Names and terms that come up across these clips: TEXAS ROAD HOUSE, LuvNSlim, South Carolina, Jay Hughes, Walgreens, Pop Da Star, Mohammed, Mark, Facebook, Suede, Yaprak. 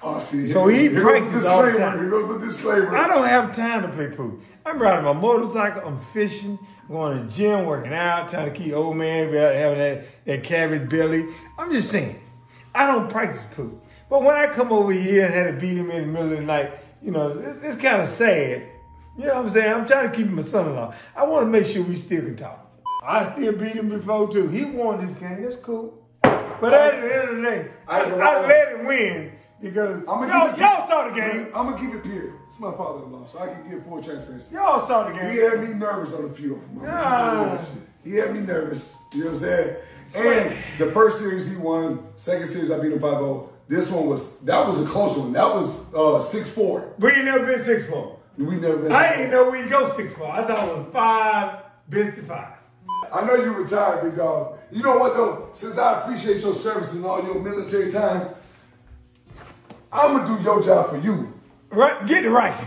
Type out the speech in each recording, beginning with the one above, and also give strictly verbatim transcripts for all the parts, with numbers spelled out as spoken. Oh, see, so he practices all the time. Here goes the disclaimer. I don't have time to play poop. I'm riding my motorcycle. I'm fishing. I'm going to the gym, working out, trying to keep old man without having that, that cabbage belly. I'm just saying, I don't practice poop. But when I come over here and had to beat him in the middle of the night, you know, it's, it's kind of sad. You know what I'm saying? I'm trying to keep him a son-in-law. I want to make sure we still can talk. I still beat him before, too. He won this game. That's cool. But I, at the end of the day, I, I, I let him win. Because y'all saw the game. I'm going to keep it pure. It's my father-in-law, so I can give full transparency. Y'all saw the game. He had me nervous on a few of them. Nah. He had me nervous. You know what I'm saying? And the first series he won. Second series, I beat him five oh. This one was, that was a close one. That was uh, six four. We ain't never been six four. We never been six four. I didn't know we'd go six four. I thought it was five, best to five. I know you retired, big dog. You know what, though? Since I appreciate your service and all your military time, I'm going to do your job for you. Right, get it right.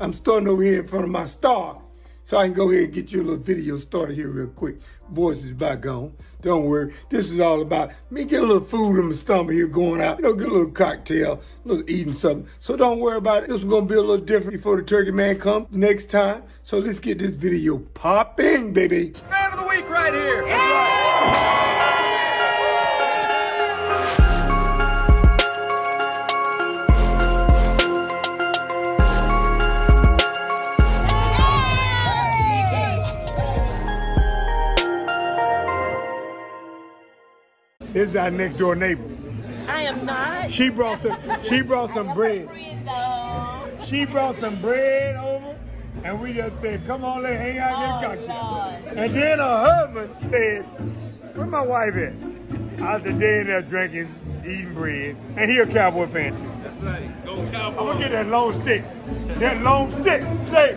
I'm starting over here in front of my star, so I can go ahead and get you a little video started here real quick. Voice is about gone. Don't worry. This is all about me getting a little food in my stomach here going out. You know, get a little cocktail, a little eating something. So don't worry about it. This is going to be a little different before the turkey man comes next time. So let's get this video popping, baby. Man of the week right here. Yeah! This is our next door neighbor. I am not. She brought some. She brought some bread. Friend, she brought some bread over, and we just said, "Come on, let's hang out and get a cocktail." And then her husband said, "Where my wife at?" I was there there drinking, eating bread, and he a Cowboy fan too. That's right. Go Cowboys. I'm gonna get that long stick. That long stick. Say,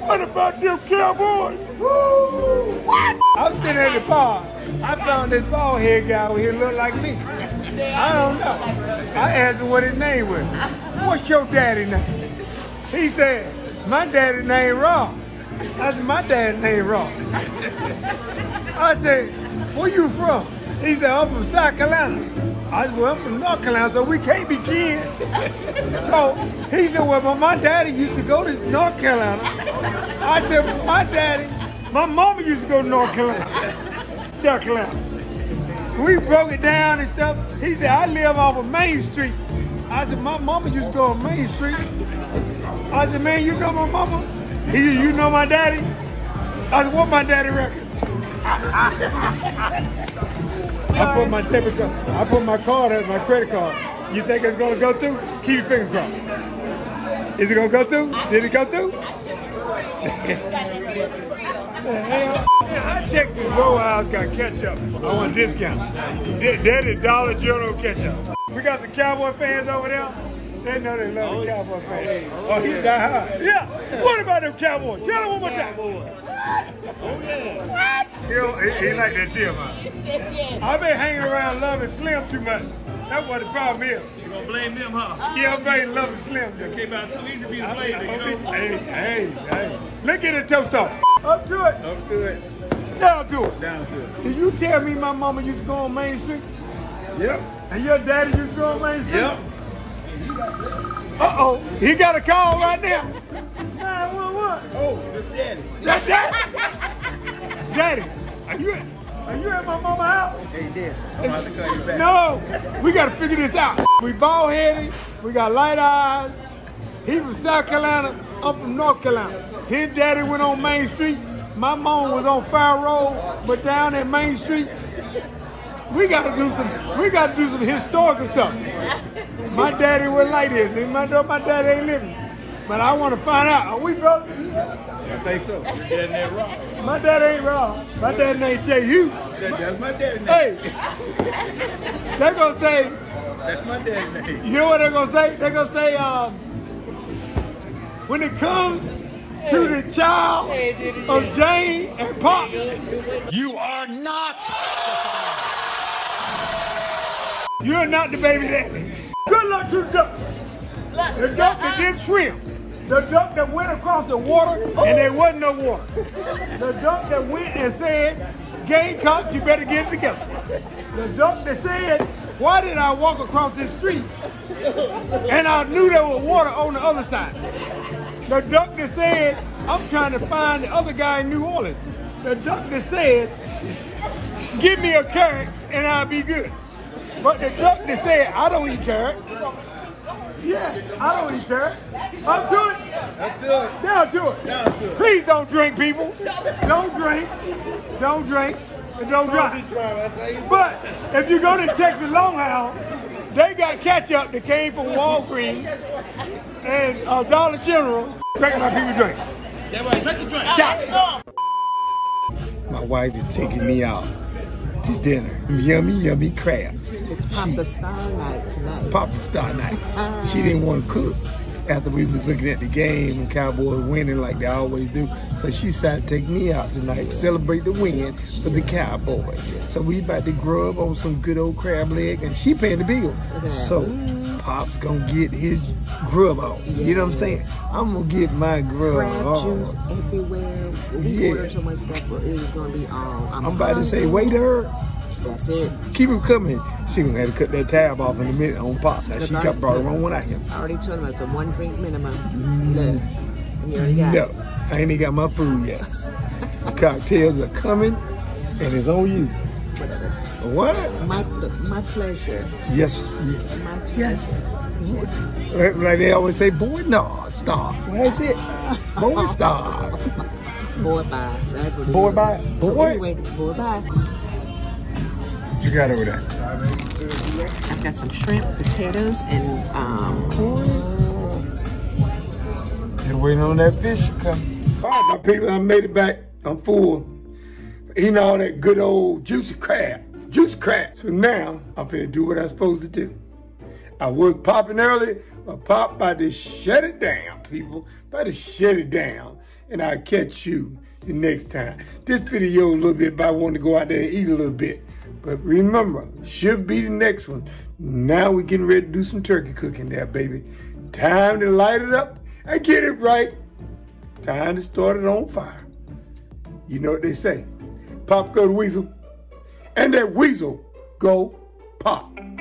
what about them Cowboys? Woo! What? I'm sitting at the bar. I found this bald head guy over here look like me. I don't know. I asked him what his name was. What's your daddy name? He said, my daddy name Ron. I said, my daddy name Ron. I said, where you from? He said, I'm from South Carolina. I said, well, I'm from North Carolina, so we can't be kids. So he said, well, but my daddy used to go to North Carolina. I said, well, my daddy, my mama used to go to North Carolina. South Carolina. We broke it down and stuff. He said, I live off of Main Street. I said, my mama used to go on Main Street. I said, man, you know my mama? He said, you know my daddy? I said, what my daddy record? I put my debit card, I put my card as my credit card. You think it's gonna go through? Keep your fingers crossed. Is it gonna go through? Did it go through? Hell? I Texas Road House got ketchup. I want a discount. That is Dollar General ketchup. We got some Cowboy fans over there. They know they love the Cowboy fans. Oh, he's that high. Yeah. What about them Cowboys? Tell them one more time. What? Oh, yeah. What? He, he, he like that chill, man. I've been hanging around Loving Slim too much. That's what the problem is. You gonna blame them, huh? Yeah, I'm blaming Loving Slim. It came out too easy for you to blame them, you know? Hey, hey, hey. Look at the toast off. Up to it. Up to it. Down to it. Down to it. Did you tell me my mama used to go on Main Street? Yep. And your daddy used to go on Main Street? Yep. Uh-oh. He got a call right now. nine one one. Oh, that's daddy. That's daddy? Daddy, are you, are you at my mama's house? Hey, daddy, I'm about to call you back. No. We got to figure this out. We bald-headed. We got light eyes. He from South Carolina. I'm from North Carolina. His daddy went on Main Street. My mom was on Fire Road, but down at Main Street, we gotta do some. We gotta do some historical stuff. My daddy was like this. My my daddy ain't living, but I want to find out. Are we brothers? I think so. Your daddy ain't wrong. My daddy ain't wrong. My daddy named Jay Hughes. That, that's my daddy name. Hey, they gonna say. That's my daddy name. You know what they gonna say? They gonna say um, when it comes to the child of Jane and Pop. You are not. You're not the baby daddy. Good luck to the duck. The duck that didn't swim. The duck that went across the water and there wasn't no water. The duck that went and said, Gamecocks, you better get it together. The duck that said, Why did I walk across this street and I knew there was water on the other side? The duck that said, I'm trying to find the other guy in New Orleans. The duck that said, give me a carrot and I'll be good. But the duck that said, I don't eat carrots. Yeah, I don't eat carrots. Up to it. Up to it. Down to it. Down to it. Please don't drink, people. Don't drink. Don't drink. And don't drive. But if you go to Texas Road House, they got ketchup that came from Walgreens and uh, Dollar General. Drinking my people drink. That way, drink the drink. Chop. My wife is taking me out to dinner. Yummy, yummy crabs. It's Pop Da Star night tonight. Pop Da Star night. She didn't want to cook after we was looking at the game and Cowboys winning like they always do. So she decided to take me out tonight, celebrate the win for the Cowboys. So we about to grub on some good old crab leg and she paying the bill. So Pop's gonna get his grub on. You know what I'm saying? I'm gonna get my grub crab on. Juice everywhere. We yeah. order so much stuff, but it's gonna be all. I'm, I'm about hungry. to say, wait her. That's it. Keep them coming. She gonna have to cut that tab off in a minute on Pop. Now she got brought the wrong one out here. I already told him about the one drink minimum. Look, you already got no, it. I ain't even got my food yet. Cocktails are coming, and it's on you. What? My my pleasure. Yes. Yes. My pleasure. Yes. yes. Like they always say, boy, no, stop. That's it. Boy, stop. Boy, bye. That's what it boy, is. Bye. Boy, so anyway, boy, bye. You got over there? I've got some shrimp, potatoes, and um. You're waiting on that fish to come. All right, my people, I made it back. I'm full. Eating all that good old juicy crab. Juicy crab. So now I'm finna do what I'm supposed to do. I was popping early, but Pop about to shut it down, people. About to shut it down. And I'll catch you the next time. This video a little bit about wanting to go out there and eat a little bit. But remember, should be the next one. Now we're getting ready to do some turkey cooking there, baby. Time to light it up and get it right. Time to start it on fire. You know what they say. Pop go the weasel. And that weasel go pop.